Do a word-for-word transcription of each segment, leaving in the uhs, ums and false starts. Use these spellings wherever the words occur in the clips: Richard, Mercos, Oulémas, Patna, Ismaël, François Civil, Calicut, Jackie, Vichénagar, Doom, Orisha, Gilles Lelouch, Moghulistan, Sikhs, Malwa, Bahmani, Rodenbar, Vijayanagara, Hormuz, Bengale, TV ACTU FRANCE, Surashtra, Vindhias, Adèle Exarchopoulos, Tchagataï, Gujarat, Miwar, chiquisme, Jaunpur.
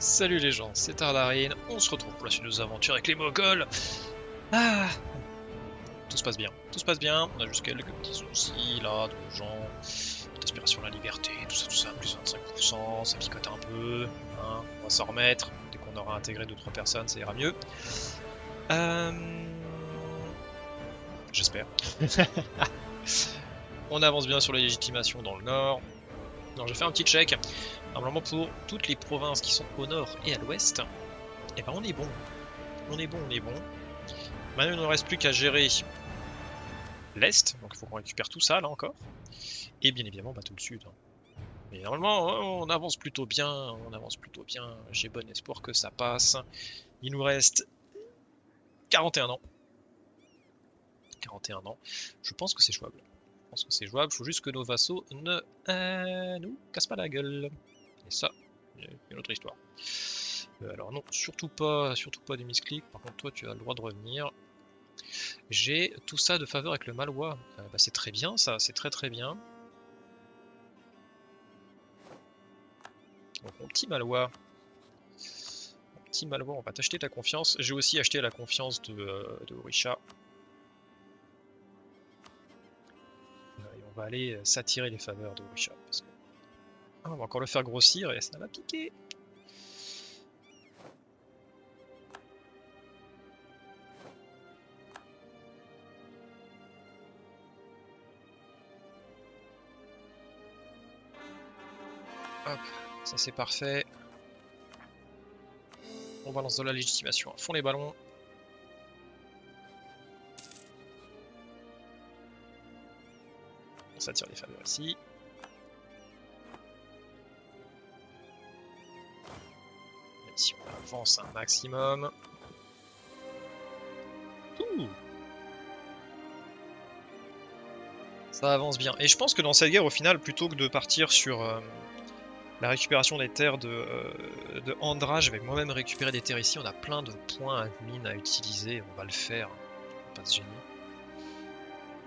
Salut les gens, c'est Ardarin, on se retrouve pour la suite de nos aventures avec les Moghols. Ah, tout se passe bien, tout se passe bien, on a juste quelques petits soucis là, de gens, d'aspiration à la liberté, tout ça, tout ça, plus vingt-cinq pour cent, ça picote un peu, hein, on va s'en remettre, dès qu'on aura intégré deux trois personnes, ça ira mieux. Euh... J'espère. On avance bien sur la légitimation dans le nord. Alors je fais un petit check. Normalement pour toutes les provinces qui sont au nord et à l'ouest, eh ben on est bon. On est bon, on est bon. Maintenant il ne reste plus qu'à gérer l'est, donc il faut qu'on récupère tout ça là encore. Et bien évidemment bah, tout le sud. Mais normalement on avance plutôt bien, on avance plutôt bien. J'ai bon espoir que ça passe. Il nous reste quarante et un ans. quarante et un ans. Je pense que c'est jouable. Je pense que c'est jouable, faut juste que nos vassaux ne euh, nous cassent pas la gueule. Et ça, une autre histoire. Euh, alors non, surtout pas, surtout pas des misclics. Par contre, toi, tu as le droit de revenir. J'ai tout ça de faveur avec le Malwa. Euh, bah, c'est très bien, ça, c'est très très bien. Donc, mon petit Malwa, mon petit Malwa, on va t'acheter ta confiance. J'ai aussi acheté la confiance de, euh, de Orisha. On va aller s'attirer les faveurs de Richard parce que... ah, on va encore le faire grossir et ça va piquer. Hop, ça c'est parfait. On balance de la légitimation à fond les ballons. Ça tire les faveurs ici. Même si on avance un maximum. Ouh. Ça avance bien. Et je pense que dans cette guerre, au final, plutôt que de partir sur euh, la récupération des terres de, euh, de Andra, je vais moi-même récupérer des terres ici. On a plein de points admin à utiliser. On va le faire. On va pas se gêner.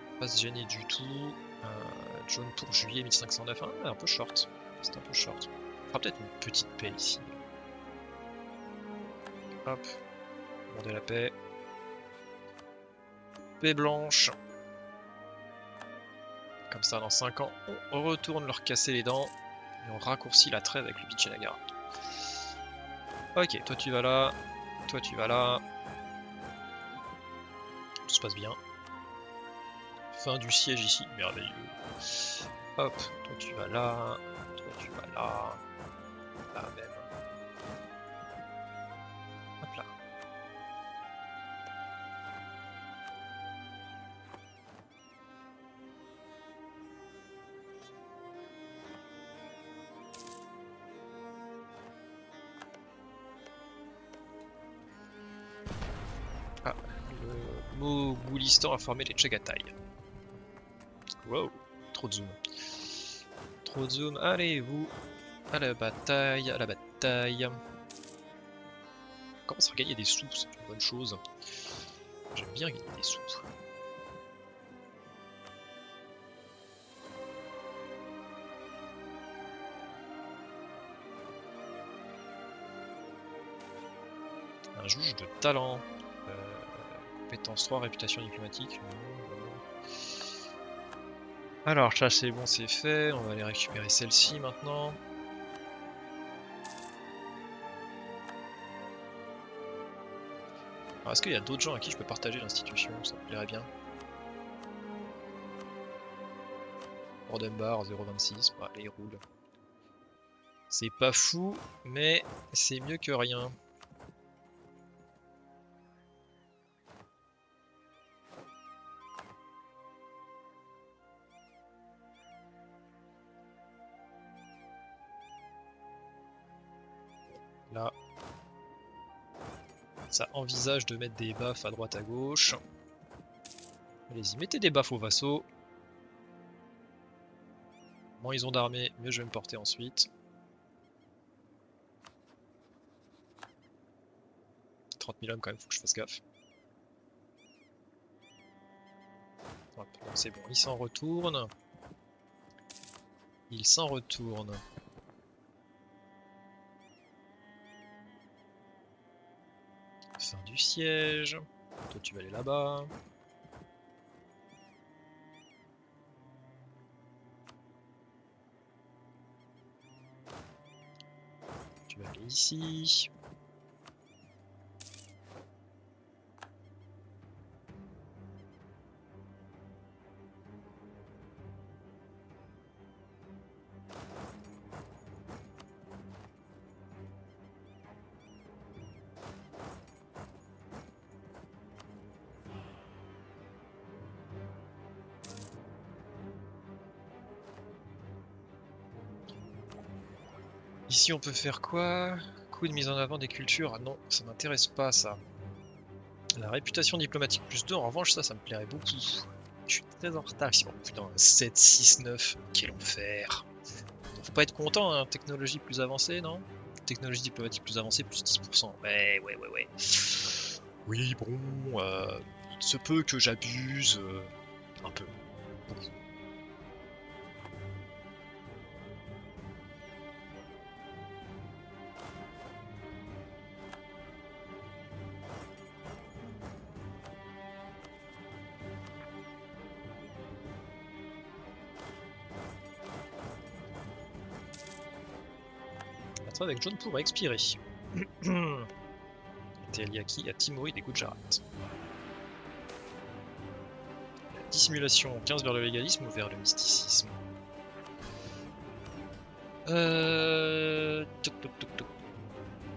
On va pas se gêner du tout. Euh, Jaunpur, juillet mille cinq cent neuf, ah, un peu short, c'est un peu short. On fera peut-être une petite paix ici. Hop, demander la paix. Paix blanche. Comme ça, dans cinq ans, on retourne leur casser les dents et on raccourcit la trêve avec le Vichénagar. Ok, toi tu vas là, toi tu vas là. Tout se passe bien. Fin du siège ici, merveilleux. Hop, toi tu vas là, toi tu vas là, là même. Hop là. Ah, le Moghulistan a formé les Tchagataï. Wow, trop de zoom. Trop de zoom. Allez, vous, à la bataille, à la bataille. On commence à gagner des sous, c'est une bonne chose. J'aime bien gagner des sous. Un juge de talent. Euh, compétence trois, réputation diplomatique. Alors ça c'est bon, c'est fait, on va aller récupérer celle-ci maintenant. Alors est-ce qu'il y a d'autres gens à qui je peux partager l'institution, ça me plairait bien. Rodenbar zéro vingt-six, bah, allez, il roule. C'est pas fou, mais c'est mieux que rien. Là, ça envisage de mettre des baffes à droite à gauche. Allez-y, mettez des baffes aux vassaux. Moins ils ont d'armée, mieux je vais me porter ensuite. trente mille hommes quand même, faut que je fasse gaffe. Hop, c'est bon, ils s'en retournent. Ils s'en retournent. du siège. Toi tu vas aller là-bas. Tu vas aller ici. Ici on peut faire quoi? Coup de mise en avant des cultures. Ah non, ça m'intéresse pas ça. La réputation diplomatique plus deux, en revanche, ça, ça me plairait beaucoup. Je suis très en retard. Oh, putain, sept, six, neuf, quel enfer. Faut pas être content, hein. Technologie plus avancée, non? Technologie diplomatique plus avancée, plus dix pour cent. Ouais, ouais, ouais, ouais. Oui, bon, euh, il se peut que j'abuse euh, un peu. Beaucoup. Avec Jaunpur va expirer. Teliaki à Timoride et Gujarat. La dissimulation quinze vers le légalisme ou vers le mysticisme. Euh... Toc, toc, toc, toc.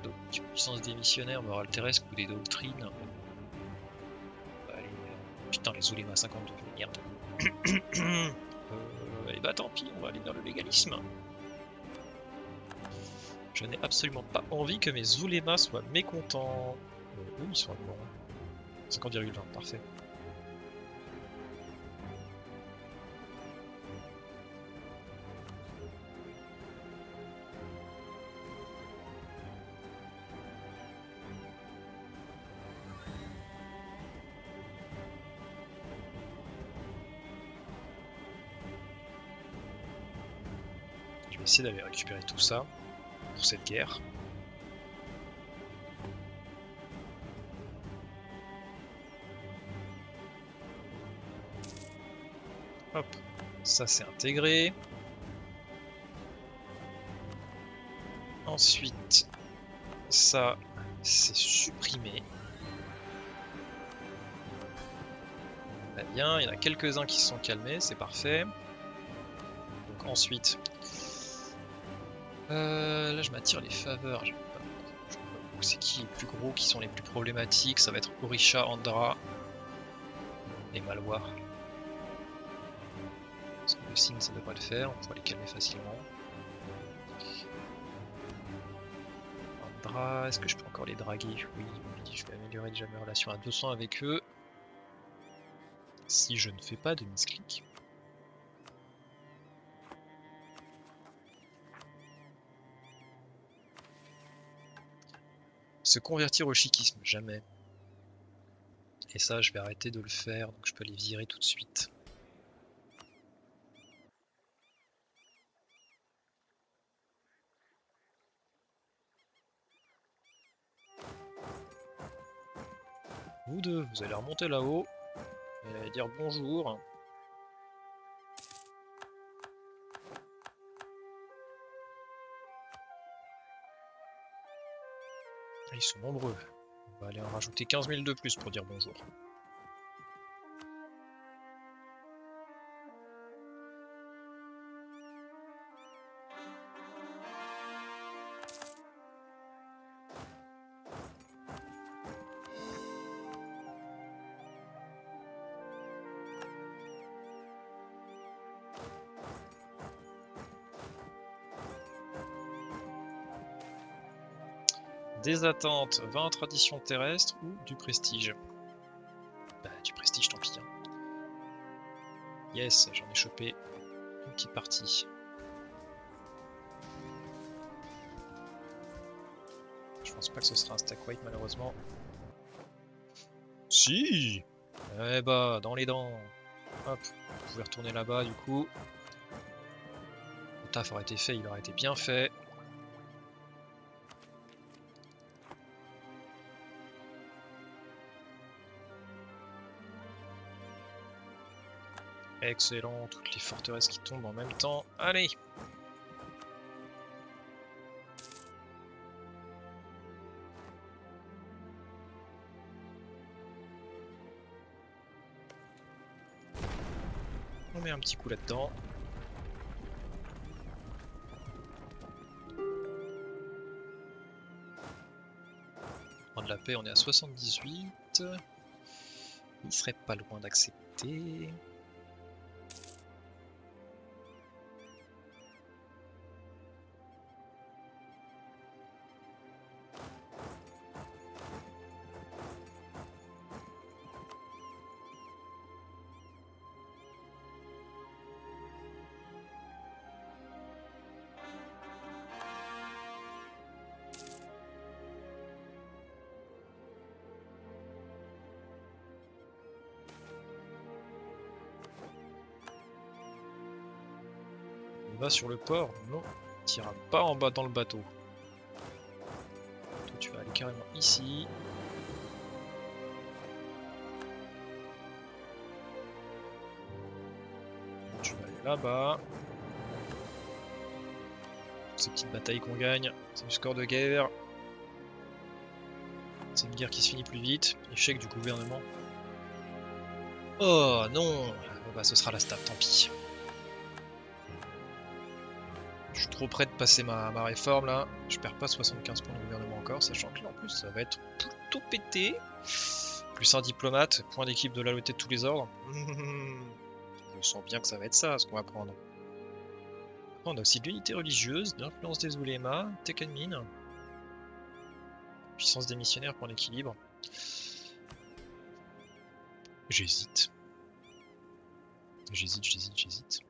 Donc, puissance des missionnaires, morale terrestre ou des doctrines. Allez, putain, les Zulema à cinquante-deux, merde. euh, et bah tant pis, on va aller vers le légalisme. Je n'ai absolument pas envie que mes Zulema soient mécontents. Euh, où ils sont bons. cinquante virgule vingt, parfait. Je vais essayer d'aller récupérer tout ça. Pour cette guerre. Hop, ça c'est intégré. Ensuite, ça c'est supprimé. Très bien, il y en a quelques-uns qui se sont calmés, c'est parfait. Donc ensuite... Euh, là je m'attire les faveurs, je sais pas, pas c'est qui les plus gros, qui sont les plus problématiques, ça va être Orisha, Andhra et Malwa. Parce que le signe ça devrait le faire, on pourra les calmer facilement. Andhra, est-ce que je peux encore les draguer? Oui, je vais améliorer déjà mes relations à deux cents avec eux. Si je ne fais pas de misclick. Se convertir au chiquisme, jamais. Et ça, je vais arrêter de le faire, donc je peux les virer tout de suite. Vous deux, vous allez remonter là-haut et allez dire bonjour. Ils sont nombreux. On va aller en rajouter quinze mille de plus pour dire bonjour. Des attentes, vingt traditions terrestres ou du prestige. Bah du prestige tant pis. Hein. Yes, j'en ai chopé une petite partie. Je pense pas que ce sera un stack white malheureusement. Si. Eh bah dans les dents. Hop, vous pouvez retourner là-bas du coup. Le taf aurait été fait, il aurait été bien fait. Excellent, toutes les forteresses qui tombent en même temps. Allez! On met un petit coup là-dedans. Prendre la paix, on est à soixante-dix-huit. Il serait pas loin d'accepter. Sur le port, non, tu n'iras pas en bas dans le bateau. Toi, tu vas aller carrément ici. Tu vas aller là-bas. Ces petites batailles qu'on gagne, c'est du score de guerre. C'est une guerre qui se finit plus vite. Échec du gouvernement. Oh non, bon, bah, ce sera la stab, tant pis. Trop près de passer ma, ma réforme là, je perds pas soixante-quinze points de gouvernement encore, sachant que là en plus ça va être plutôt pété. Plus un diplomate, point d'équipe de la loterie de tous les ordres. Je sens bien que ça va être ça ce qu'on va prendre. On a aussi de l'unité religieuse, de l'influence des Oulémas, Tekken Mine, puissance des missionnaires pour l'équilibre. J'hésite. J'hésite, j'hésite, j'hésite.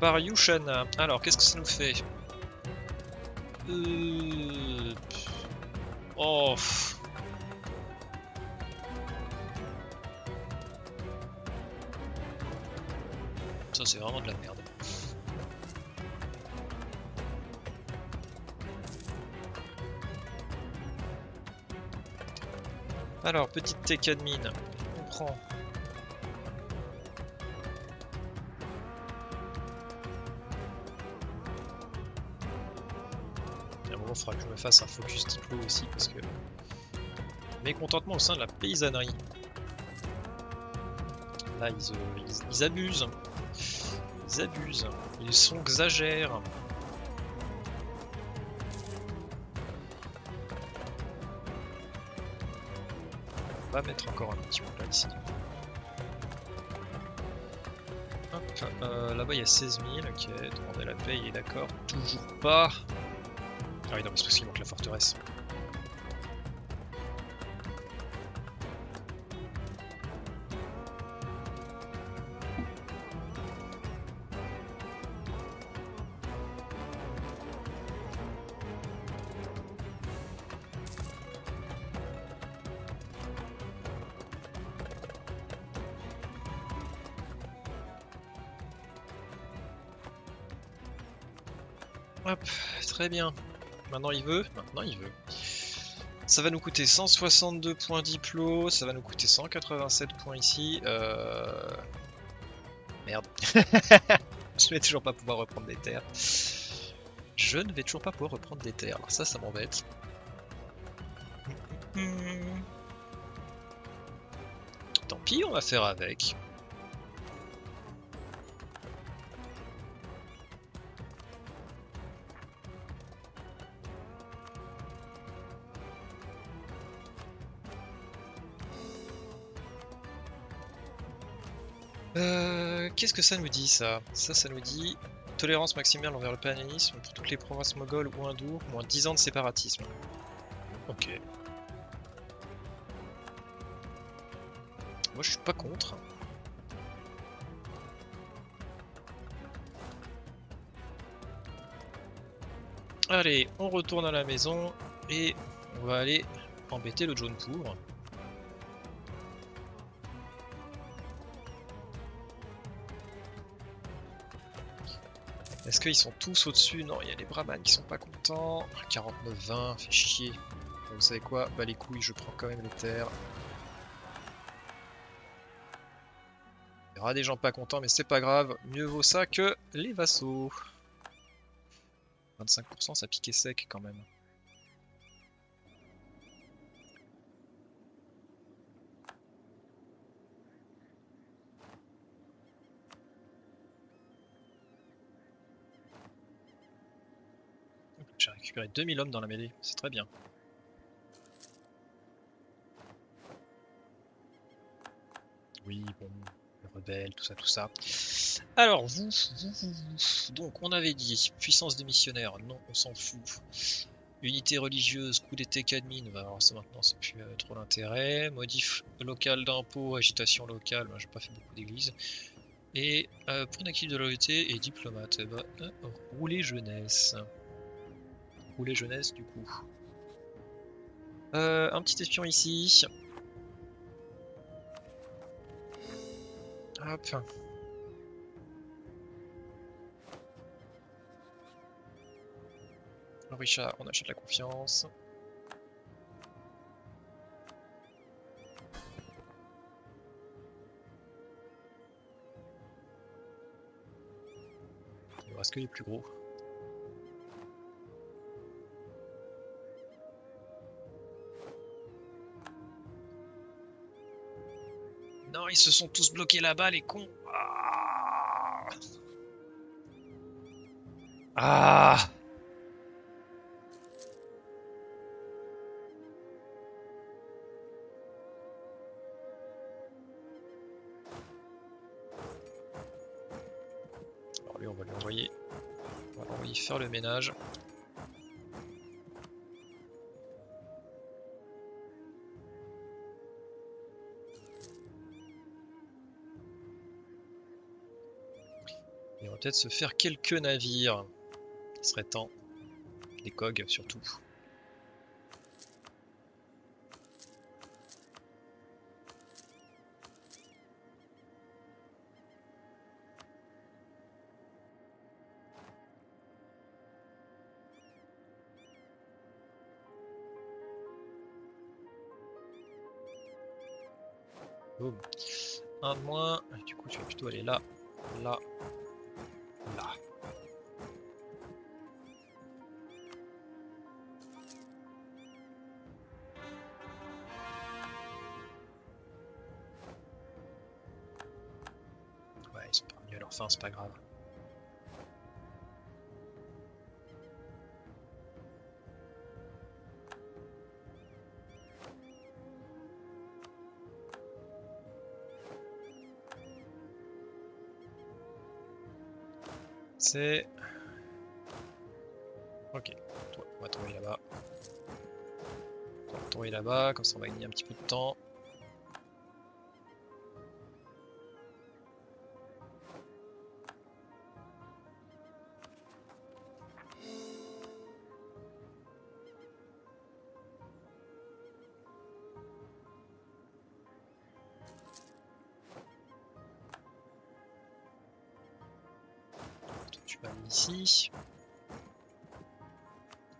Par Yushana. Alors, qu'est-ce que ça nous fait? euh... Oh. Ça, c'est vraiment de la merde. Alors, petite tech admin. On prend. Faudra que je me fasse un focus diplo aussi parce que mécontentement au sein de la paysannerie. Là ils, euh, ils, ils abusent. Ils abusent. Ils sont exagèrent. On va mettre encore un petit peu là ici. Hop, euh, là-bas il y a seize mille, ok, demander la paye, il est d'accord. Toujours pas. Ah oui, non, c'est parce qu'il manque la forteresse. Hop, très bien. Maintenant il veut, maintenant il veut. Ça va nous coûter cent soixante-deux points diplo, ça va nous coûter cent quatre-vingt-sept points ici. Euh... Merde. Je vais toujours pas pouvoir reprendre des terres. Je ne vais toujours pas pouvoir reprendre des terres. Alors ça, ça m'embête. Tant pis, on va faire avec. Qu'est-ce que ça nous dit ça? Ça, ça nous dit tolérance maximale envers le paganisme pour toutes les provinces mogholes ou hindoues, moins dix ans de séparatisme. Ok. Moi, je suis pas contre. Allez, on retourne à la maison et on va aller embêter le Jaunpur. Est-ce qu'ils sont tous au-dessus? Non, il y a les brahmanes qui sont pas contents. quarante-neuf vingt, fait chier. Vous savez quoi? Bah les couilles, je prends quand même les terres. Il y aura des gens pas contents, mais c'est pas grave. Mieux vaut ça que les vassaux. vingt-cinq pour cent, ça piquait sec quand même. J'ai récupéré deux mille hommes dans la mêlée, c'est très bien. Oui, bon, les rebelles, tout ça, tout ça. Alors, vous, vous, vous, vous. Donc, on avait dit puissance des missionnaires, non, on s'en fout. Unité religieuse, coup d'été Cadmine, bah, alors ça maintenant, c'est plus euh, trop l'intérêt. Modif local d'impôts, agitation locale, bah, j'ai pas fait beaucoup d'églises. Et euh, pour une active de loyauté et diplomate, bah, euh, rouler jeunesse. Rouler jeunesse du coup. Euh, un petit espion ici. Hop. Orisha, on achète la confiance. Il ne reste que les plus gros. Non, ils se sont tous bloqués là-bas, les cons. Ah, ah. Alors lui, on va lui envoyer, on va l'envoyer faire le ménage. Peut-être se faire quelques navires. Il serait temps. Des cogs surtout. Boum. Un de moins. Du coup, tu vas plutôt aller là, là. Là. Ouais, ils sont pas venus à leur fin, c'est pas grave. C'est... Ok, toi, on va tomber là-bas. On va tomber là-bas, comme ça on va gagner un petit peu de temps. Ici.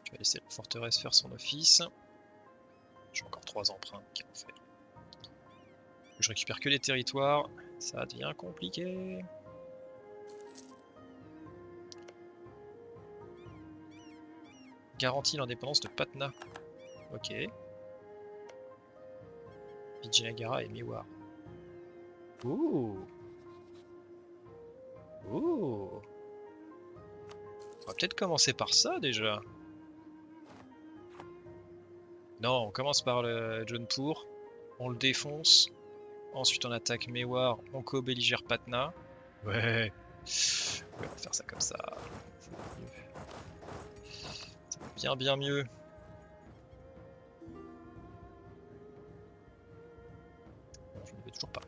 Je vais laisser la forteresse faire son office. J'ai encore trois emprunts qui vont faire. Je récupère que les territoires, ça devient compliqué. Garantit l'indépendance de Patna. Ok. Vijayanagara et Miwar. Ouh. Ouh. On va peut-être commencer par ça déjà. Non, on commence par le Jaunpur, on le défonce, ensuite on attaque Mewar, on co-belligère Patna. Ouais. Ouais, on va faire ça comme ça. C'est bien bien mieux. Non, je ne vais toujours pas.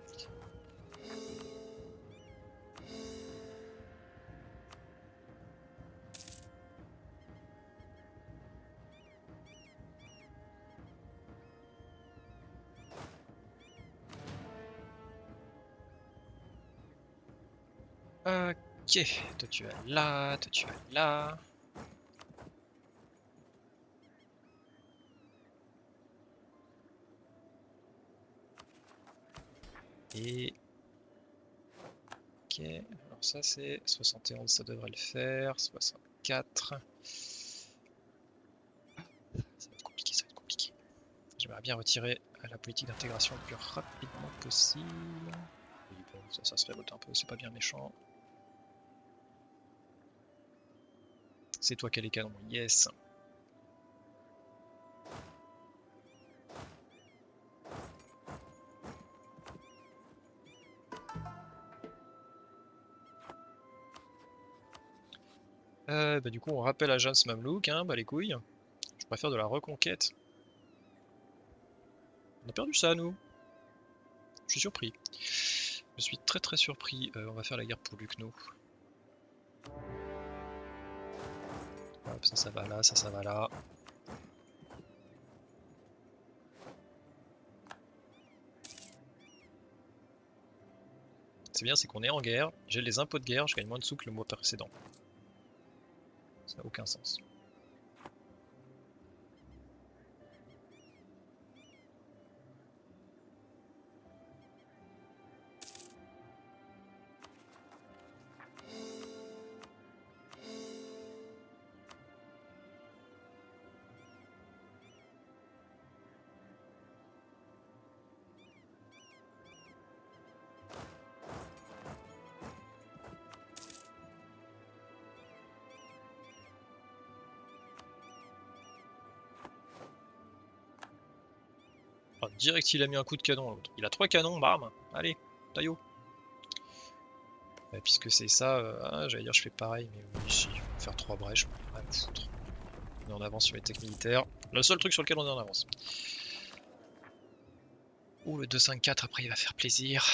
Ok, toi tu vas là, toi tu vas là. Et... ok, alors ça c'est soixante et onze, ça devrait le faire, soixante-quatre. Ça va être compliqué, ça va être compliqué. J'aimerais bien retirer à la politique d'intégration le plus rapidement possible. Et bon, ça, ça se révolte un peu, c'est pas bien méchant. C'est toi qui as les canons, yes. Euh, bah du coup on rappelle à Jeanne Mamelouk, hein, bah les couilles. Je préfère de la reconquête. On a perdu ça nous. Je suis surpris. Je suis très très surpris. Euh, on va faire la guerre pour Lucknow. Hop, ça ça va là, ça ça va là. C'est bien, c'est qu'on est en guerre. J'ai les impôts de guerre, je gagne moins de sous que le mois précédent. Ça n'a aucun sens. Direct, il a mis un coup de canon à l'autre. Il a trois canons, bam. Allez, taillot. Puisque c'est ça, euh, ah, j'allais dire je fais pareil, mais oui, si, il faut faire trois brèches. Ah, me foutre. On est en avance sur les techniques militaires. Le seul truc sur lequel on est en avance. Ouh, le deux cinq quatre, après il va faire plaisir.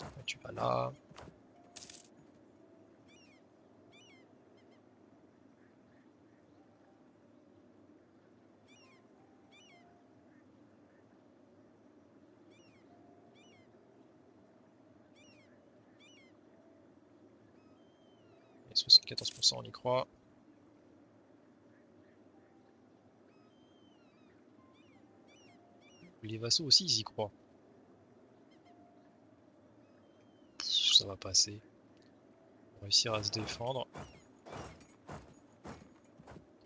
Là, tu vas là. soixante-quatorze pour cent on y croit. Les vassaux aussi ils y croient. Pff, ça va passer. On va réussir à se défendre.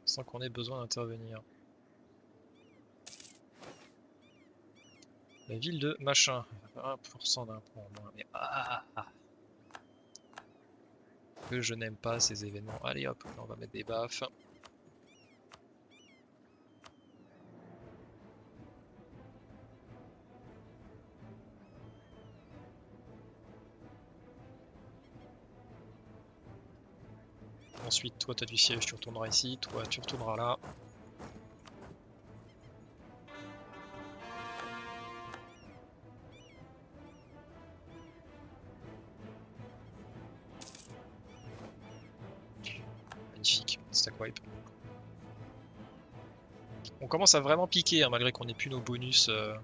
Sans qu'on ait besoin d'intervenir. La ville de machin. un pour cent d'un point en moins. Mais ah ah. Que je n'aime pas ces événements. Allez hop, on va mettre des baffes. Ensuite, toi tu as du siège, tu retourneras ici, toi tu retourneras là. On commence à vraiment piquer hein, malgré qu'on n'ait plus nos bonus euh,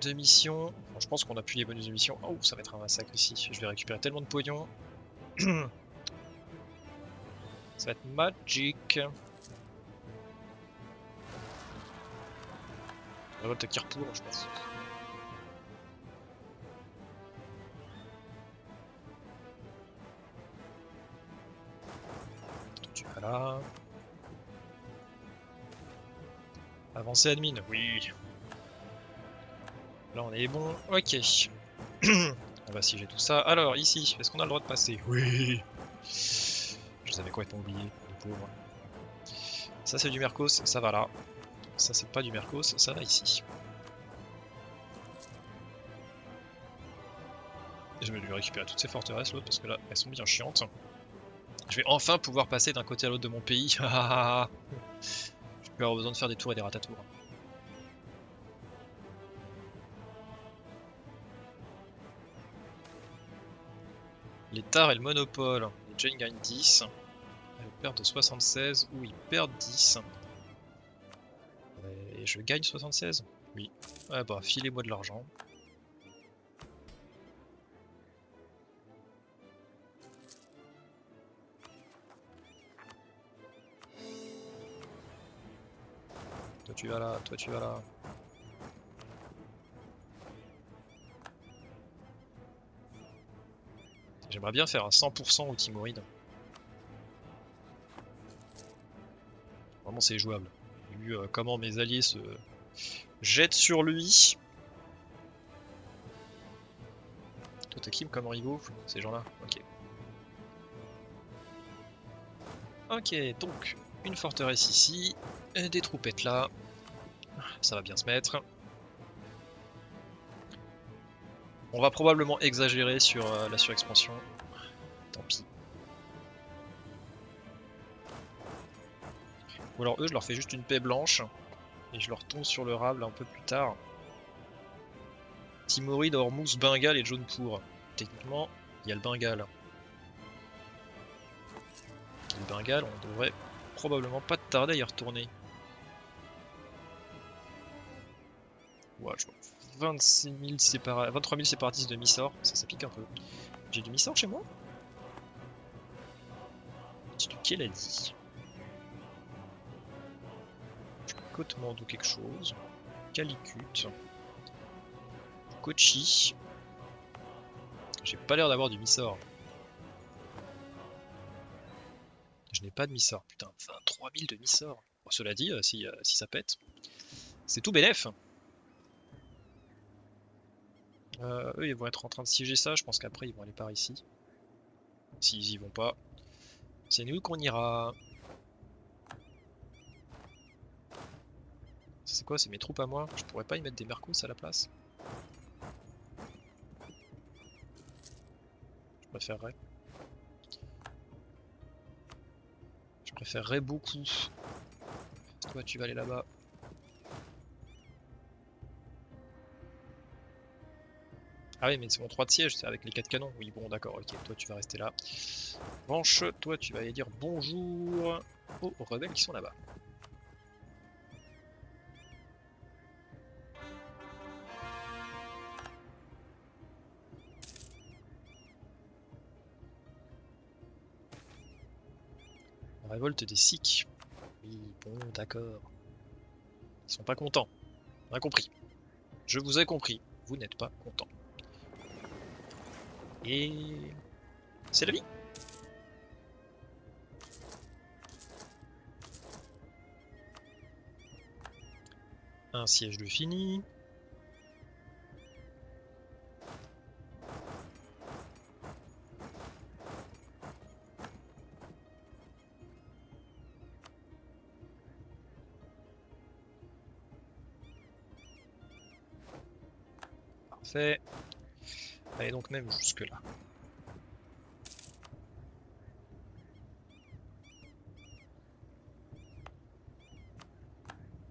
de mission. Bon, je pense qu'on n'a plus les bonus de mission. Oh, ça va être un massacre ici. Je vais récupérer tellement de pognon. Ça va être magique. On va peut-être repour, je pense. Voilà. Avancez admin, oui. Là on est bon, ok. On va siéger tout ça. Alors ici, est-ce qu'on a le droit de passer? Oui. Je savais quoi être oublié, les pauvres. Ça c'est du Mercos, ça va là. Ça c'est pas du Mercos, ça va ici. Je vais lui récupérer toutes ces forteresses l'autre parce que là elles sont bien chiantes. Je vais enfin pouvoir passer d'un côté à l'autre de mon pays. Je vais avoir besoin de faire des tours et des ratatours. Les tares et le monopole. Les gens gagnent dix. Ils perdent soixante-seize ou ils perdent dix. Et je gagne soixante-seize? Oui. Ah bah, filez-moi de l'argent. Toi tu vas là, toi tu vas là. J'aimerais bien faire un cent pour cent au Timoride. Vraiment c'est jouable. J'ai vu euh, comment mes alliés se jettent sur lui. Toi t'es qui comme rivaux, ces gens-là? Ok. Ok, donc une forteresse ici, et des troupettes là. Ça va bien se mettre. On va probablement exagérer sur euh, la surexpansion. Tant pis. Ou alors eux, je leur fais juste une paix blanche. Et je leur tombe sur le rable un peu plus tard. Timoride, Hormuz, Bengale et Jaunpur. Techniquement, il y a le Bengale. Et le Bengale, on devrait probablement pas tarder à y retourner. Ouais, je vois. vingt-six mille sépara... vingt-trois mille séparatistes de Mysore, ça, ça pique un peu. J'ai du Mysore chez moi? J'ai du Kéladi. J'ai du Cotemande ou quelque chose. Calicut. Kochi. J'ai pas l'air d'avoir du Mysore. Je n'ai pas de Mysore, putain, vingt-trois mille de Mysore. Bon, cela dit, si, si ça pète, c'est tout bénef. Euh, eux ils vont être en train de siéger ça, je pense qu'après ils vont aller par ici. S'ils y vont pas, c'est nous qu'on ira. C'est quoi, c'est mes troupes à moi? Je pourrais pas y mettre des Mercos à la place? Je préférerais. Je préférerais beaucoup. Toi tu vas aller là-bas. Ah oui mais c'est mon trois de siège, c'est avec les quatre canons. Oui bon d'accord, ok, toi tu vas rester là. Vanche, toi tu vas aller dire bonjour aux rebelles qui sont là-bas. La révolte des Sikhs. Oui bon d'accord. Ils sont pas contents. On a compris. Je vous ai compris, vous n'êtes pas contents. Et c'est la vie. Un siège de fini. Parfait. Allez donc même jusque là.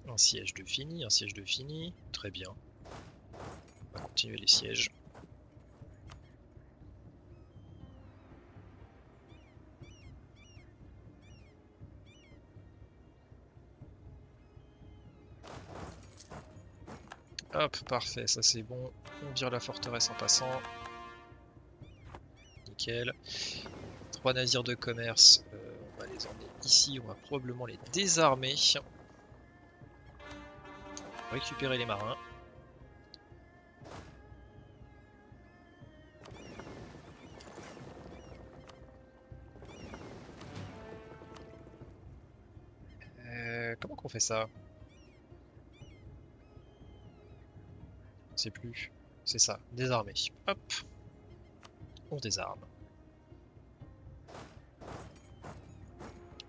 Un siège de fini, un siège de fini, très bien. On va continuer les sièges. Hop, parfait, ça c'est bon. On vire la forteresse en passant. Nickel. Trois nazirs de commerce, euh, on va les emmener ici. On va probablement les désarmer. Récupérer les marins. Euh, comment qu'on fait ça ? Plus, c'est ça, désarmer. Hop, on désarme.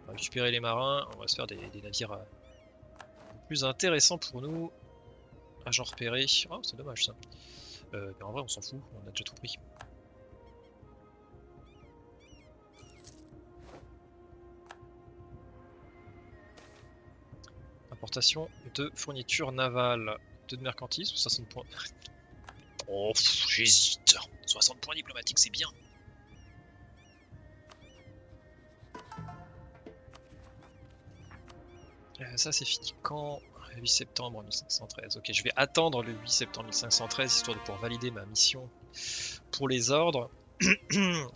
On va récupérer les marins, on va se faire des, des navires euh, plus intéressants pour nous. Agent repéré, oh c'est dommage ça. Euh, mais en vrai on s'en fout, on a déjà tout pris. Importation de fournitures navales. De mercantisme, soixante points. Oh, j'hésite. soixante points diplomatiques, c'est bien. Euh, ça, c'est fini quand huit septembre mille cinq cent treize. Ok, je vais attendre le huit septembre mille cinq cent treize, histoire de pouvoir valider ma mission pour les ordres,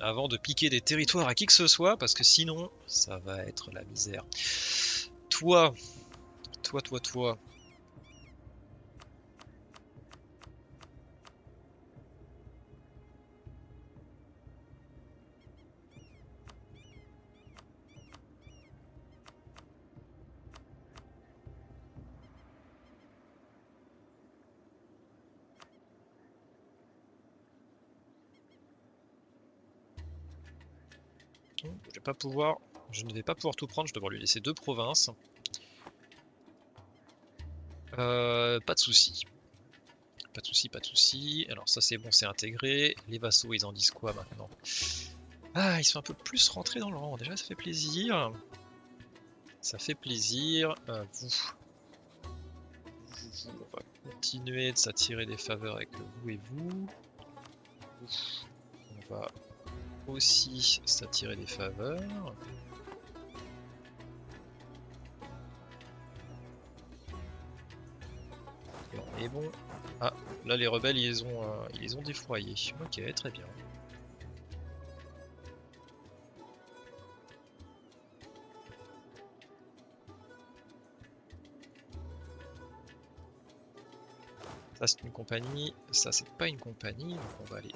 avant de piquer des territoires à qui que ce soit, parce que sinon, ça va être la misère. Toi, toi, toi, toi... Je vais pas pouvoir, je ne vais pas pouvoir tout prendre, je dois lui laisser deux provinces. Euh, pas de soucis. Pas de soucis, pas de soucis. Alors ça c'est bon, c'est intégré. Les vassaux, ils en disent quoi maintenant? Ah, ils sont un peu plus rentrés dans le rang. Déjà, ça fait plaisir. Ça fait plaisir. Euh, vous. vous. On va continuer de s'attirer des faveurs avec le vous et vous. On va... aussi s'attirer des faveurs. Et on est bon. Ah, là les rebelles ils les ont, euh, ils les ont défroyés. Ok, très bien. Ça c'est une compagnie, ça c'est pas une compagnie, donc on va aller...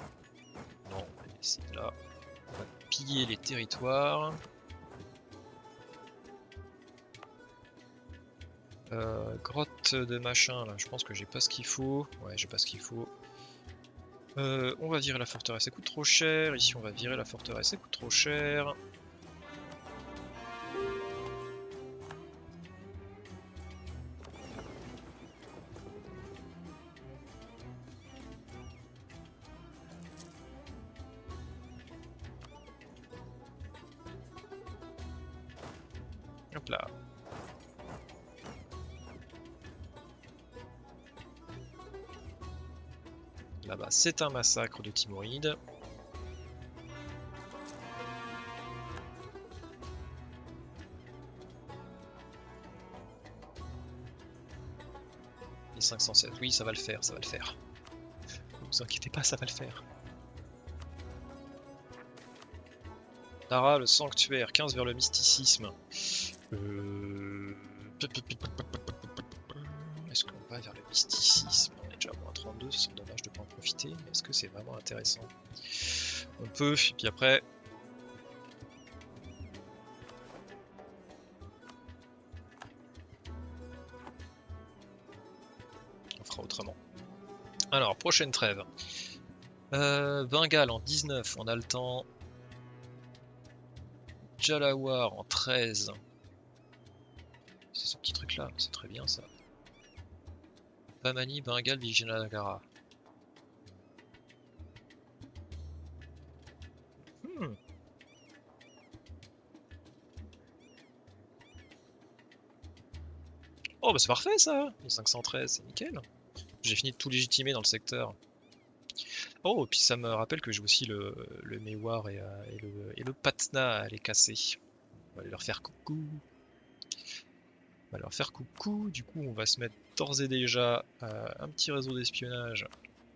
Non, on va les laisser là. On va piller les territoires. Euh, grotte de machin, là, je pense que j'ai pas ce qu'il faut. Ouais, j'ai pas ce qu'il faut. Euh, on va virer la forteresse, ça coûte trop cher. Ici, on va virer la forteresse, ça coûte trop cher. C'est un massacre de Timoride. Les cinq cent sept, oui, ça va le faire, ça va le faire. Ne vous inquiétez pas, ça va le faire. Tara, le sanctuaire, quinze vers le mysticisme. Euh... Est-ce qu'on va vers le mysticisme? On est déjà à moins trente-deux, ce serait dommage de ne pas en profiter, mais est-ce que c'est vraiment intéressant? On peut, et puis après... on fera autrement. Alors, prochaine trêve. Euh, Bengale en dix-neuf, on a le temps. Jalawar en treize. C'est ce petit truc là, c'est très bien ça. Bamani, Bengale, Vijayanagara. Hmm. Oh bah c'est parfait ça, mille cinq cent treize, c'est nickel. J'ai fini de tout légitimer dans le secteur. Oh, et puis ça me rappelle que j'ai aussi le, le Mewar et, et, le, et le Patna à les casser. On va aller leur faire coucou. On va leur faire coucou, du coup on va se mettre d'ores et déjà euh, un petit réseau d'espionnage,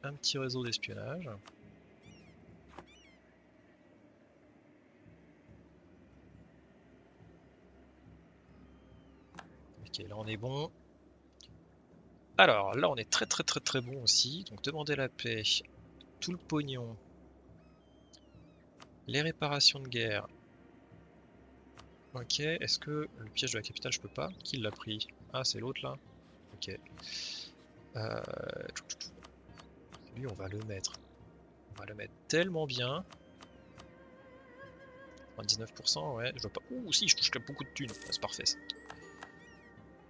un petit réseau d'espionnage. Ok, là on est bon. Alors là on est très très très très bon aussi, donc demander la paix, tout le pognon, les réparations de guerre. Ok, est-ce que le piège de la capitale, je peux pas? Qui l'a pris? Ah, c'est l'autre là. Ok. Euh... Lui, on va le mettre. On va le mettre tellement bien. dix-neuf pour cent, ouais. Je vois pas. Ouh, si, je touche beaucoup de thunes. C'est parfait ça.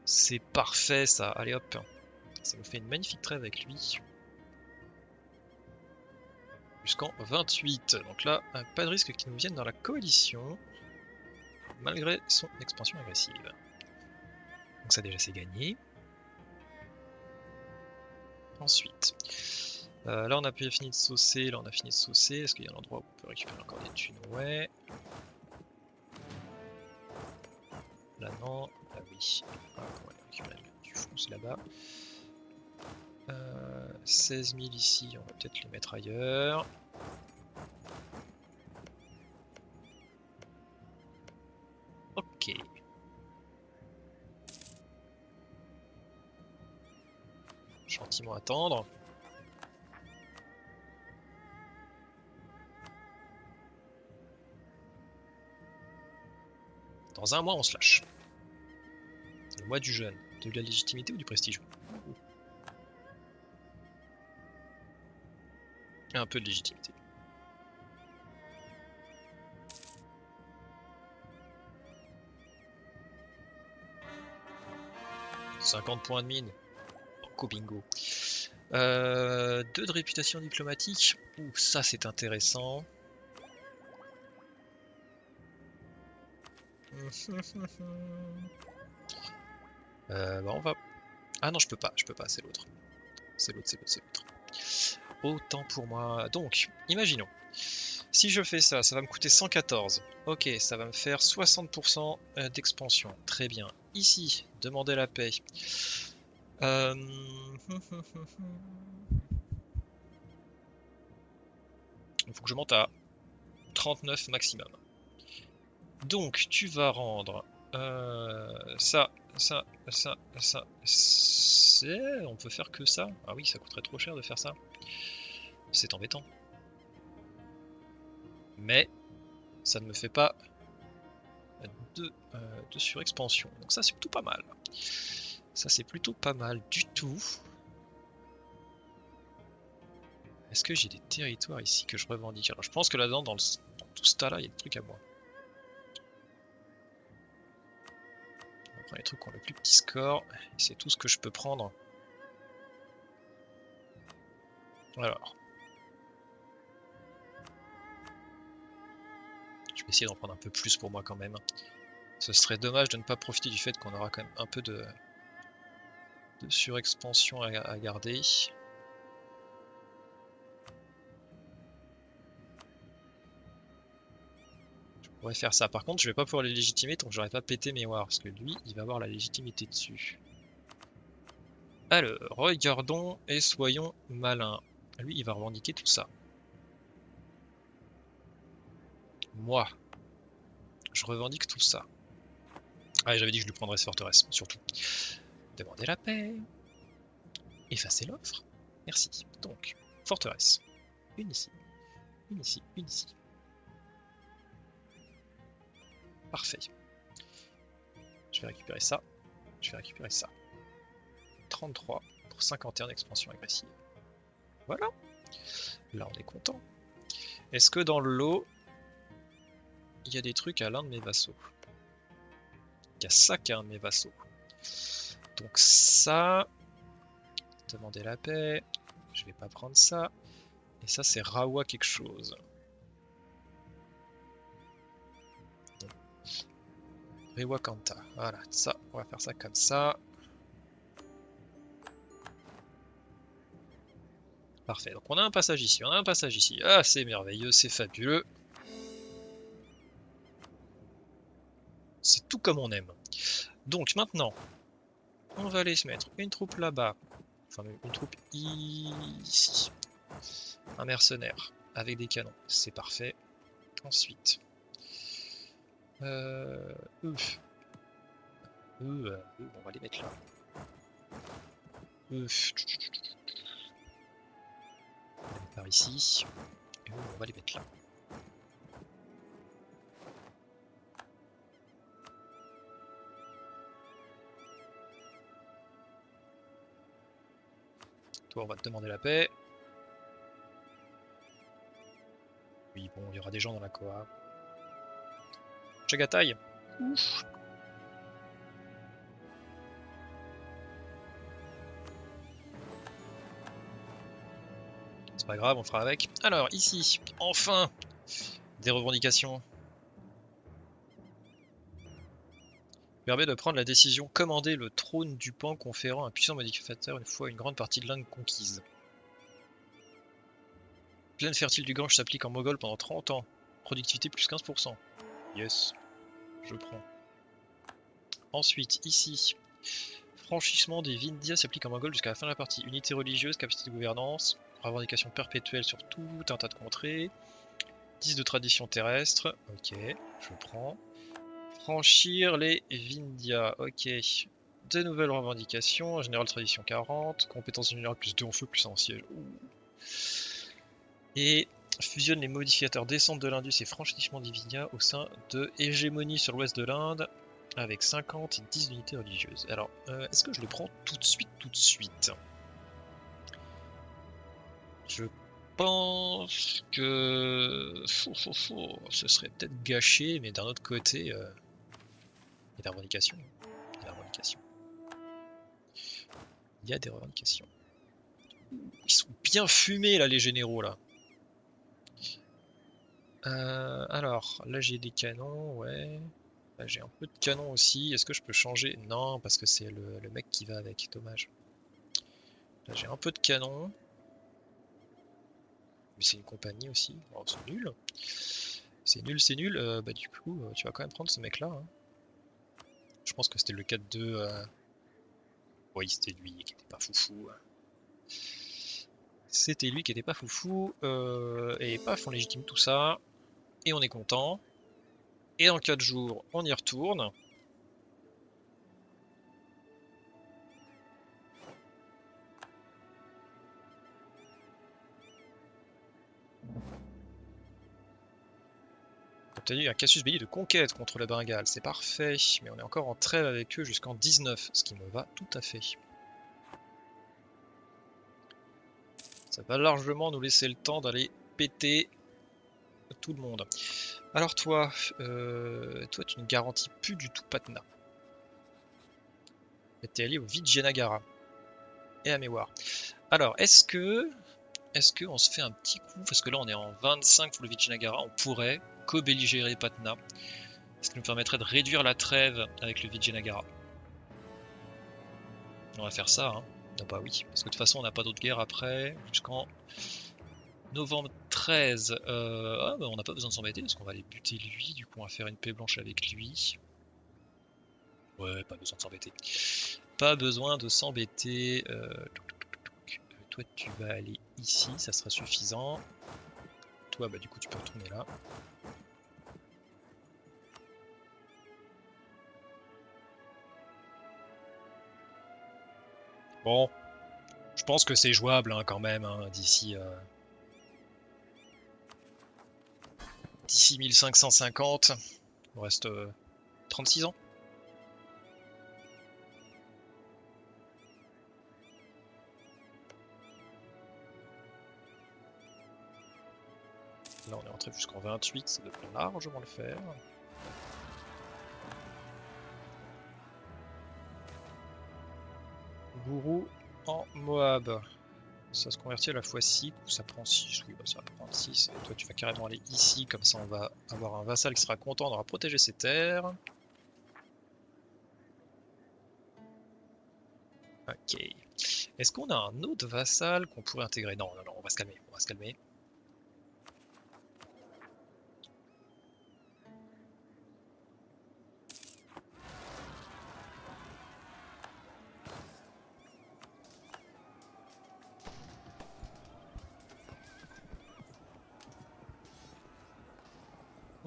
C'est parfait ça. Allez hop. Ça me fait une magnifique trêve avec lui. Jusqu'en vingt-huit. Donc là, pas de risque qu'il nous vienne dans la coalition. Malgré son expansion agressive. Donc ça déjà c'est gagné. Ensuite, euh, là on a fini de saucer, là on a fini de saucer. Est-ce qu'il y a un endroit où on peut récupérer encore des thunes? Ouais. Là non, là oui. Ah, on va récupérer du fonce là-bas. Euh, seize mille ici, on va peut-être les mettre ailleurs. Ok. Gentiment attendre. Dans un mois, on se lâche. Le mois du jeûne, de la légitimité ou du prestige? Un peu de légitimité. cinquante points de mine. Banco bingo. Euh, deux de réputation diplomatique. Ouh, ça c'est intéressant. euh, bah on va... Ah non, je peux pas, je peux pas, c'est l'autre. C'est l'autre, c'est l'autre, c'est l'autre. Autant pour moi. Donc, imaginons. Si je fais ça, ça va me coûter cent quatorze. Ok, ça va me faire soixante pour cent d'expansion. Très bien. Ici, demander la paix. Euh... Il faut que je monte à trente-neuf maximum. Donc, tu vas rendre euh, ça, ça, ça, ça, c'est... On peut faire que ça? Ah oui, ça coûterait trop cher de faire ça. C'est embêtant. Mais ça ne me fait pas de, euh, de surexpansion. Donc ça, c'est plutôt pas mal. Ça, c'est plutôt pas mal du tout. Est-ce que j'ai des territoires ici que je revendique? Alors, je pense que là-dedans, dans, dans tout ce tas-là, il y a des trucs à moi. On va prendre les trucs qui ont le plus petit score. C'est tout ce que je peux prendre. Alors, je vais essayer d'en prendre un peu plus pour moi quand même. Ce serait dommage de ne pas profiter du fait qu'on aura quand même un peu de, de surexpansion à, à garder. Je pourrais faire ça. Par contre, je vais pas pouvoir les légitimer tant que j'aurai pas pété Mewar, parce que lui, il va avoir la légitimité dessus. Alors, regardons et soyons malins. Lui, il va revendiquer tout ça. Moi, je revendique tout ça. Ah, j'avais dit que je lui prendrais cette forteresse, surtout. Demandez la paix. Effacez l'offre. Merci. Donc, forteresse. Une ici. Une ici. Une ici. Parfait. Je vais récupérer ça. Je vais récupérer ça. trente-trois pour cinquante et un expansion agressive. Voilà, là on est content. Est-ce que dans le lot, il y a des trucs à l'un de mes vassaux? Il y a ça qu'à un de mes vassaux. Donc ça, demander la paix, je vais pas prendre ça. Et ça c'est Rawa quelque chose. Rewa Kanta, voilà, ça, on va faire ça comme ça. Parfait, donc on a un passage ici, on a un passage ici. Ah, c'est merveilleux, c'est fabuleux. C'est tout comme on aime. Donc maintenant, on va aller se mettre une troupe là-bas. Enfin, une troupe ici. Un mercenaire avec des canons, c'est parfait. Ensuite. Euh, euh, euh, on va les mettre là. Euh, Par ici, et on va les mettre là. Toi, on va te demander la paix. Oui, bon, il y aura des gens dans la coa. Tchagataï. Ouf. Pas grave, on fera avec. Alors ici, enfin, des revendications. Permet de prendre la décision commander le trône du pan conférant un puissant modificateur une fois une grande partie de l'Inde conquise. Plaine fertile du Gange s'applique en Moghol pendant trente ans. Productivité plus quinze pour cent. Yes, je prends. Ensuite, ici, franchissement des Vindhias s'applique en Mongol jusqu'à la fin de la partie. Unité religieuse, capacité de gouvernance, revendication perpétuelle sur tout un tas de contrées. dix de tradition terrestre. Ok, je prends. Franchir les Vindhias. Ok. De nouvelles revendications. En général, tradition quarante. Compétence générale plus deux en feu plus un en siège. Ouh. Et fusionne les modificateurs descente de l'Indus et franchissement des Vindhias au sein de hégémonie sur l'ouest de l'Inde. Avec cinquante et dix unités religieuses. Alors, euh, est-ce que je le prends tout de suite, tout de suite? Je pense que... Fou, fou, fou. Ce serait peut-être gâché, mais d'un autre côté... Euh... Il y a des revendications. Il y a des revendications. Il y a des revendications. Ils sont bien fumés, là, les généraux, là. Euh, alors, là, j'ai des canons, ouais... J'ai un peu de canon aussi. Est-ce que je peux changer? Non, parce que c'est le, le mec qui va avec. Dommage. Là, j'ai un peu de canon. Mais c'est une compagnie aussi. Oh, c'est nul. C'est nul, c'est nul. Euh, bah, du coup, tu vas quand même prendre ce mec-là. Hein. Je pense que c'était le quatre deux. Euh... Oui, c'était lui qui était pas foufou. C'était lui qui était pas foufou. Euh... Et paf, on légitime tout ça. Et on est content. Et en quatre jours, on y retourne. Obtenu un casus belli de conquête contre la Bengale, c'est parfait. Mais on est encore en trêve avec eux jusqu'en dix-neuf, ce qui me va tout à fait. Ça va largement nous laisser le temps d'aller péter tout le monde. Alors toi, euh, toi tu ne garantis plus du tout Patna. T'es allié au Vijayanagara et à Mewar. Alors, est-ce que, est-ce que on se fait un petit coup, parce que là on est en vingt-cinq pour le Vijayanagara, on pourrait co-belligérer Patna, ce qui nous permettrait de réduire la trêve avec le Vijayanagara. On va faire ça, hein. Non, bah oui, parce que de toute façon on n'a pas d'autre guerre après jusqu'en novembre treize, euh, ah bah on n'a pas besoin de s'embêter parce qu'on va aller buter lui, du coup on va faire une paix blanche avec lui. Ouais, pas besoin de s'embêter. Pas besoin de s'embêter. Euh, toi tu vas aller ici, ça sera suffisant. Toi bah du coup tu peux retourner là. Bon, je pense que c'est jouable hein, quand même hein, d'ici... Euh... D'ici mille cinq cent cinquante, il reste euh, trente-six ans. Là on est rentré jusqu'en vingt-huit, ça devrait largement le faire. Gourou en Moab. Ça se convertit à la fois six, ça prend six, oui bah ça va prendre six, et toi tu vas carrément aller ici, comme ça on va avoir un vassal qui sera content, on aura protégé ses terres. Ok, est-ce qu'on a un autre vassal qu'on pourrait intégrer? Non, non, non, on va se calmer, on va se calmer.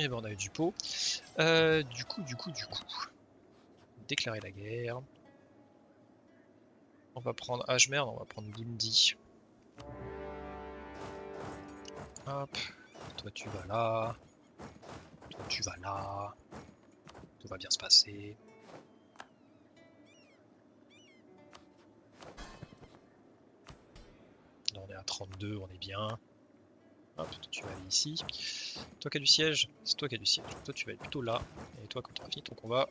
Et ben on a eu du pot. Euh, du coup, du coup, du coup. Déclarer la guerre. On va prendre H merde, on va prendre Bundi. Hop. Toi tu vas là. Toi tu vas là. Tout va bien se passer. Là on est à trente-deux, on est bien. Hop, toi, tu vas aller ici. Toi qui as du siège, c'est toi qui as du siège. Toi tu vas être plutôt là. Et toi quand tu auras fini ton combat.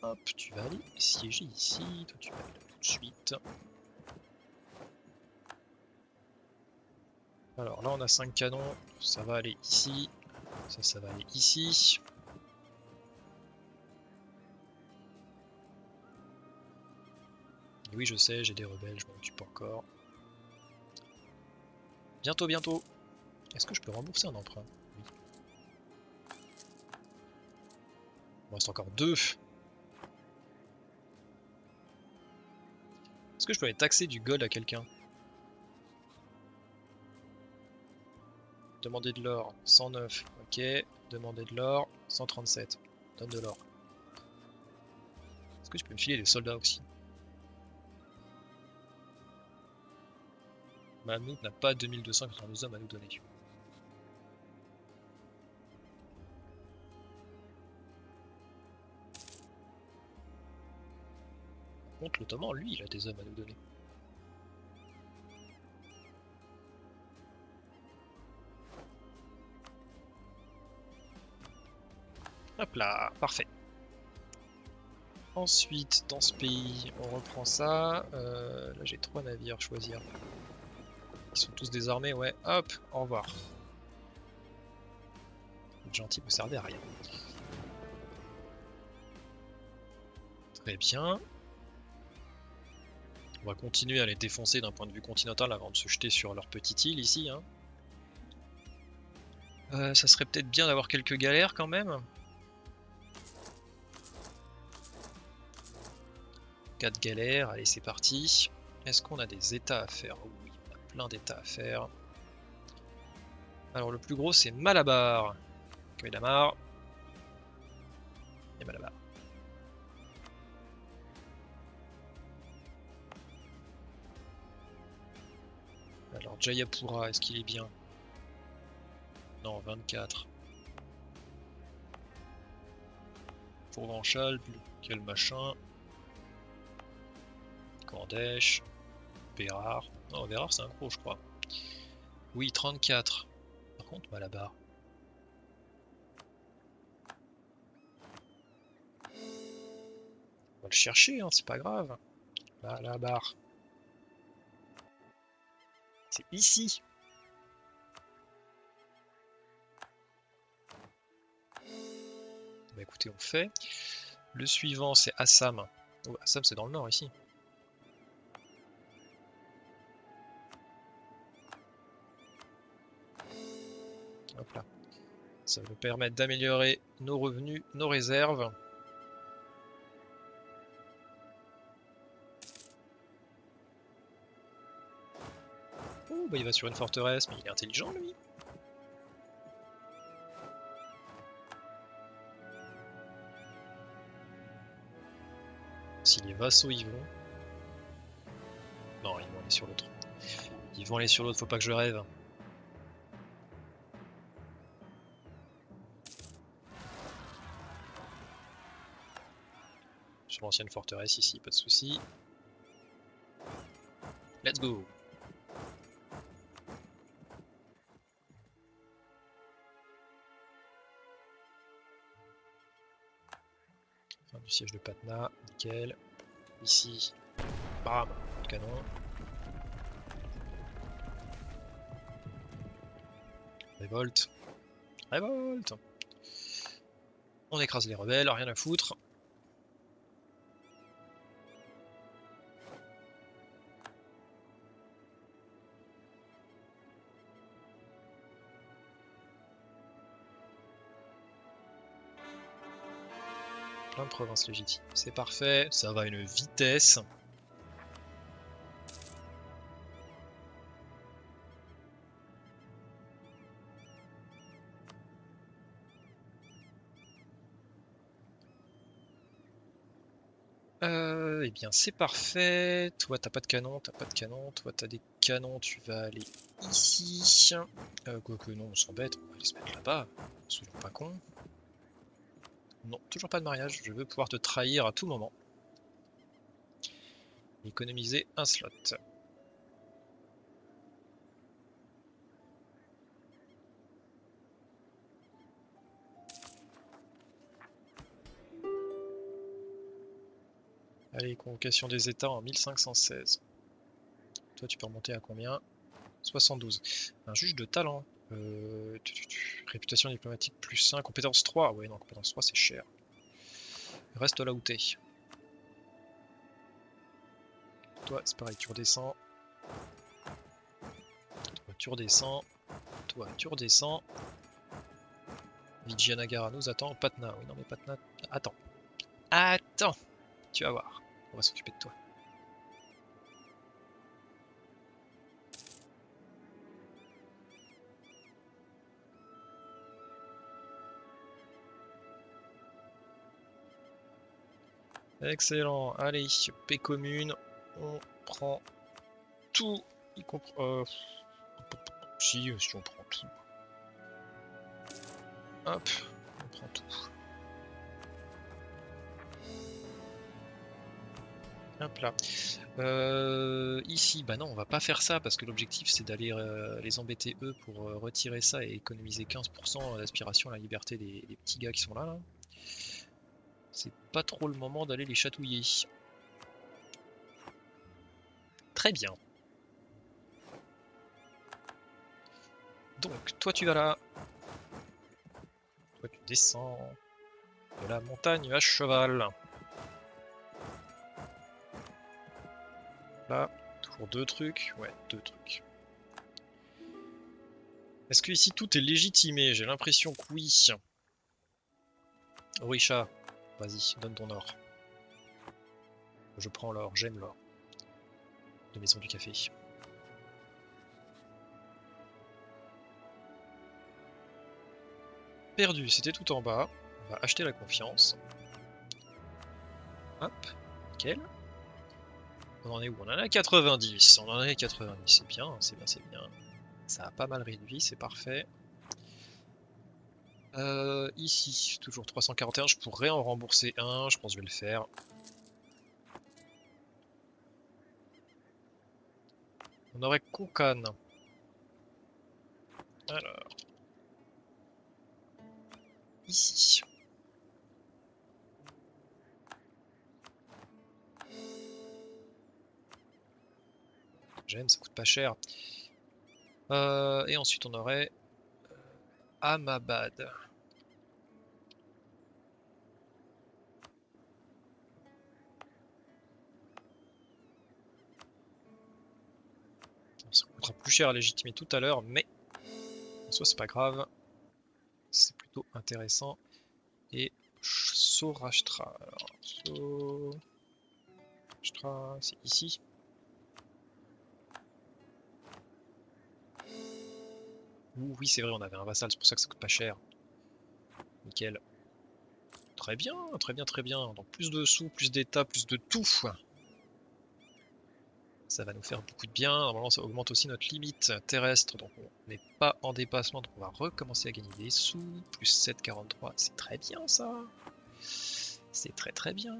Hop, tu vas aller siéger ici. Toi tu vas aller là tout de suite. Alors là on a cinq canons. Ça va aller ici. Ça, ça va aller ici. Et oui je sais, j'ai des rebelles, je m'en occupe encore. Bientôt, bientôt. Est-ce que je peux rembourser un emprunt? Oui. Il me reste encore deux. que je peux aller taxer du gold à quelqu'un? Demander de l'or, cent neuf, ok. Demander de l'or, cent trente-sept. Donne de l'or. Est-ce que tu peux me filer des soldats aussi? Mahmoud n'a pas deux mille deux cent quatre-vingt-douze hommes à nous donner. Par contre, l'Ottoman, lui, il a des hommes à nous donner. Hop là, parfait. Ensuite, dans ce pays, on reprend ça. Euh, là, j'ai trois navires à choisir. Ils sont tous désarmés, ouais. Hop, au revoir. Le gentil peut servir à rien. Très bien. On va continuer à les défoncer d'un point de vue continental avant de se jeter sur leur petite île ici. Hein. Euh, ça serait peut-être bien d'avoir quelques galères quand même. quatre galères, allez c'est parti. Est-ce qu'on a des états à faire? Oui, on a plein d'états à faire. Alors le plus gros c'est Malabar. Kedamar. Et Malabar. Alors Jayapura, est-ce qu'il est bien? Non, vingt-quatre. Provenchal, quel machin. Kandèche, Bérard. Non, Bérard c'est un gros, je crois. Oui, trente-quatre. Par contre, Malabar. On va le chercher, hein, c'est pas grave. Malabar. C'est ici. Bah écoutez, on fait. Le suivant, c'est Assam. Oh, Assam, c'est dans le nord ici. Hop là. Ça va nous permettre d'améliorer nos revenus, nos réserves. Oh, bah il va sur une forteresse, mais il est intelligent lui. Si les vassaux y vont. Non, ils vont aller sur l'autre. Ils vont aller sur l'autre, faut pas que je rêve. L'ancienne forteresse ici, pas de souci. Let's go. Fin du siège de Patna, nickel. Ici, bam, canon. Révolte. Révolte. On écrase les rebelles, rien à foutre. Province légitime, c'est parfait, ça va à une vitesse. Euh, et bien c'est parfait, toi t'as pas de canon, t'as pas de canon, toi t'as des canons, tu vas aller ici. Euh, quoique non, on s'embête, on va aller se mettre là-bas, soyons pas cons. Non, toujours pas de mariage, je veux pouvoir te trahir à tout moment. Économiser un slot. Allez, convocation des états en mille cinq cent seize. Toi, tu peux remonter à combien? soixante-douze. Un juge de talent. Euh, tu, tu, tu, réputation diplomatique plus cinq, compétence trois, ouais non, compétence trois c'est cher. Reste là où t'es. Toi c'est pareil, tu redescends. Toi tu redescends. Toi tu redescends. Vijayanagara nous attend, Patna, oui non mais Patna, attends. Attends, tu vas voir, on va s'occuper de toi. Excellent. Allez, paix commune. On prend tout. Y compris. Euh... Si, si on prend tout. Hop, on prend tout. Hop là. Euh, ici, bah non, on va pas faire ça parce que l'objectif c'est d'aller euh, les embêter eux pour euh, retirer ça et économiser quinze pour cent d'aspiration à la liberté des, des petits gars qui sont là. là. C'est pas trop le moment d'aller les chatouiller. Très bien. Donc, toi tu vas là. Toi tu descends de la montagne à cheval. Là, toujours deux trucs. Ouais, deux trucs. Est-ce que ici tout est légitimé? J'ai l'impression que oui. Orisha, vas-y, donne ton or. Je prends l'or, j'aime l'or. De maison du café. Perdu, c'était tout en bas. On va acheter la confiance. Hop, nickel. On en est où? On en est à quatre-vingt-dix. On en est à quatre-vingt-dix. C'est bien, c'est bien, c'est bien. Ça a pas mal réduit, c'est parfait. Euh, ici, toujours trois cent quarante et un. Je pourrais en rembourser un. Je pense que je vais le faire. On aurait Koukan. Alors. Ici. J'aime, ça coûte pas cher. Euh, et ensuite on aurait Ahmabad. Ça coûtera plus cher à légitimer tout à l'heure, mais en soi c'est pas grave. C'est plutôt intéressant. Et Surashtra. Alors, Surashtra, c'est ici. Oui, c'est vrai, on avait un vassal, c'est pour ça que ça coûte pas cher. Nickel. Très bien, très bien, très bien. Donc plus de sous, plus d'état, plus de tout. Ça va nous faire beaucoup de bien. Normalement, ça augmente aussi notre limite terrestre. Donc on n'est pas en dépassement. Donc on va recommencer à gagner des sous. Plus sept virgule quarante-trois. C'est très bien, ça. C'est très, très bien.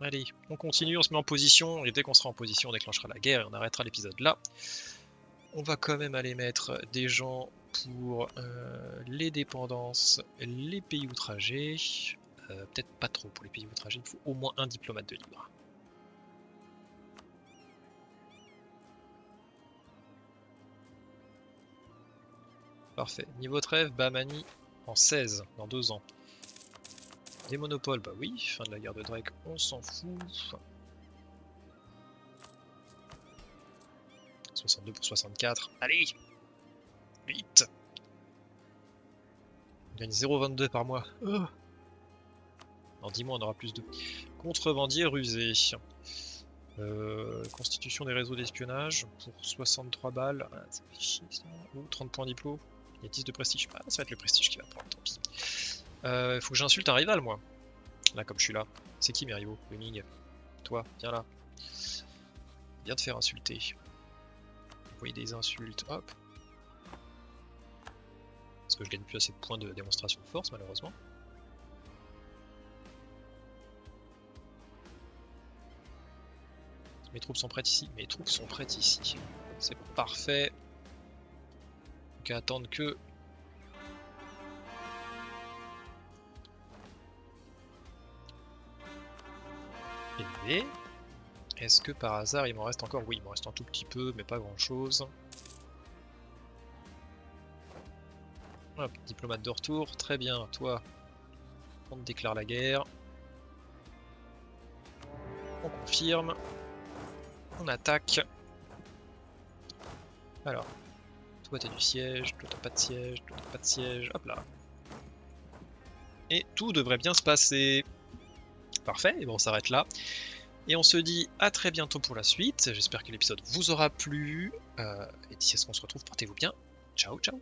Allez, on continue, on se met en position. Et dès qu'on sera en position, on déclenchera la guerre et on arrêtera l'épisode là. On va quand même aller mettre des gens pour euh, les dépendances, les pays outragés. Euh, Peut-être pas trop pour les pays outragés, il faut au moins un diplomate de libre. Parfait. Niveau trêve, Bahmani en seize, dans deux ans. Des monopoles, bah oui. Fin de la guerre de Drake, on s'en fout. soixante-deux pour soixante-quatre. Allez, vite. On gagne zéro virgule vingt-deux par mois. Oh. Dans dix mois, on aura plus de... Contrebandier rusé. Euh, constitution des réseaux d'espionnage pour soixante-trois balles. Ah, ça fait chier, ça. Oh, trente points diplo. Il y a dix de prestige. Ah, ça va être le prestige qui va prendre, tant pis. Euh, faut que j'insulte un rival, moi. Là, comme je suis là. C'est qui mes rivaux? Le Ming. Toi, viens là. Viens te faire insulter. Envoyer des insultes, hop. Parce que je gagne plus assez de points de démonstration de force, malheureusement. Mes troupes sont prêtes ici. Mes troupes sont prêtes ici. C'est parfait. Donc à attendre que... Et... Est-ce que par hasard il m'en reste encore? Oui, il m'en reste un tout petit peu, mais pas grand chose. Hop, diplomate de retour, très bien, toi, on te déclare la guerre. On confirme. On attaque. Alors, toi t'as du siège, toi t'as pas de siège, toi t'as pas de siège, hop là. Et tout devrait bien se passer. Parfait, et bon on s'arrête là. Et on se dit à très bientôt pour la suite. J'espère que l'épisode vous aura plu. Euh, et d'ici à ce qu'on se retrouve, portez-vous bien. Ciao, ciao.